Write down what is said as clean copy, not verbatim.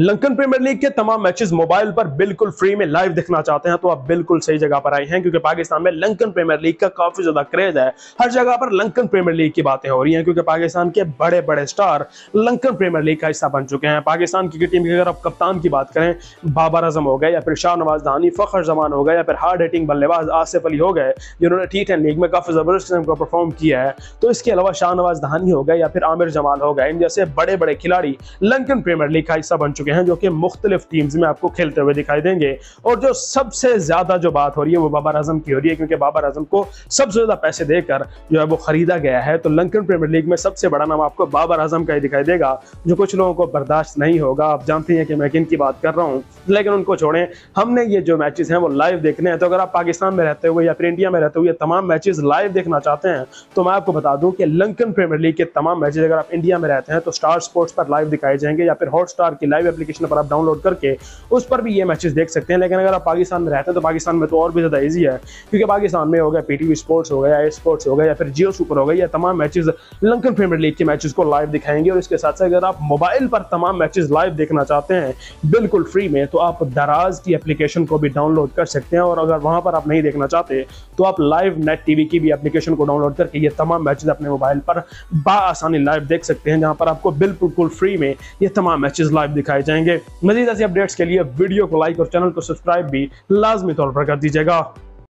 Lankan premiere league के तमाम matches mobile पर बिल्कुल फ्री में लाइव देखना चाहते हैं तो आप बिल्कुल सही जगह पर आए हैं, क्योंकि पाकिस्तान में लंकन प्रीमियर लीग का काफी ज्यादा क्रेज है। हर जगह पर लंकन प्रीमियर लीग की बातें हो रही हैं क्योंकि पाकिस्तान के बड़े बड़े स्टार लंकन प्रीमियर लीग का हिस्सा बन चुके हैं। पाकिस्तान क्रिकेट टीम की अगर आप कप्तान की बात करें, बाबर आजम हो गए, या फिर शाहनवाज दहानी, फखर जमान हो गए, या फिर हार्ड हिटिंग बल्लेबाज आसिफ अली हो गए जिन्होंने T10 लीग में काफी जबरदस्त किस्म का परफॉर्म किया है। तो इसके अलावा शाहनवाज दहानी हो गए या फिर आमिर जमाल हो गए, इन जैसे बड़े बड़े खिलाड़ी लंकन प्रीमियर लीग का हिस्सा बन चुके हैं जो कि मुख्तलिफ टीम्स में आपको खेलते हुए दिखाई देंगे। और जो सबसे ज्यादा जो बात हो रही है वो बाबर आजम की हो रही है, क्योंकि बाबर आजम को सबसे ज्यादा पैसे देकर जो है वो खरीदा गया है। तो लंकन प्रीमियर लीग में सबसे बड़ा नाम आपको बाबर आजम का ही दिखाई देगा, जो कुछ लोगों को बर्दाश्त नहीं होगा। आप जानते हैं कि मैं किन की बात कर रहा हूँ, लेकिन उनको छोड़ें, हमने ये जो मैचेस हैं वो लाइव देखने हैं। तो अगर आप पाकिस्तान में रहते हुए या फिर इंडिया में रहते हुए तमाम मैचेस लाइव देखना चाहते हैं तो मैं आपको बता दूं कि लंकन प्रीमियर लीग के तमाम मैचेस अगर आप इंडिया में रहते हैं तो स्टार स्पोर्ट्स पर लाइव दिखाए जाएंगे, या फिर हॉटस्टार की लाइव एप्लीकेशन पर आप डाउनलोड करके उस पर भी ये मैचेस देख सकते हैं। लेकिन अगर आप पाकिस्तान में रहते हैं तो पाकिस्तान में तो और भी ज़्यादा ईजी है, क्योंकि पाकिस्तान में हो गया PTV स्पोर्ट्स हो गया, ए स्पोर्ट्स हो गया, या फिर जियो सुपर हो गया, तमाम मैचेस लंकन प्रीमियर लीग के मैचेस को लाइव दिखाएंगे। और इसके साथ साथ अगर आप मोबाइल पर तमाम मैचेस लाइव देखना चाहते हैं बिल्कुल फ्री में तो आप दराज की एप्लीकेशन को भी डाउनलोड कर सकते हैं। और अगर वहां पर आप नहीं देखना चाहते तो आप लाइव नेट टीवी की भी एप्लीकेशन को डाउनलोड करके ये तमाम मैचेस अपने मोबाइल पर बासानी लाइव देख सकते हैं, जहां पर आपको बिल्कुल फ्री में ये तमाम मैचेस लाइव दिखाए जाएंगे। मजीद ऐसी अपडेट्स के लिए वीडियो को लाइक और चैनल को सब्सक्राइब भी लाजमी तौर पर कर दीजिएगा।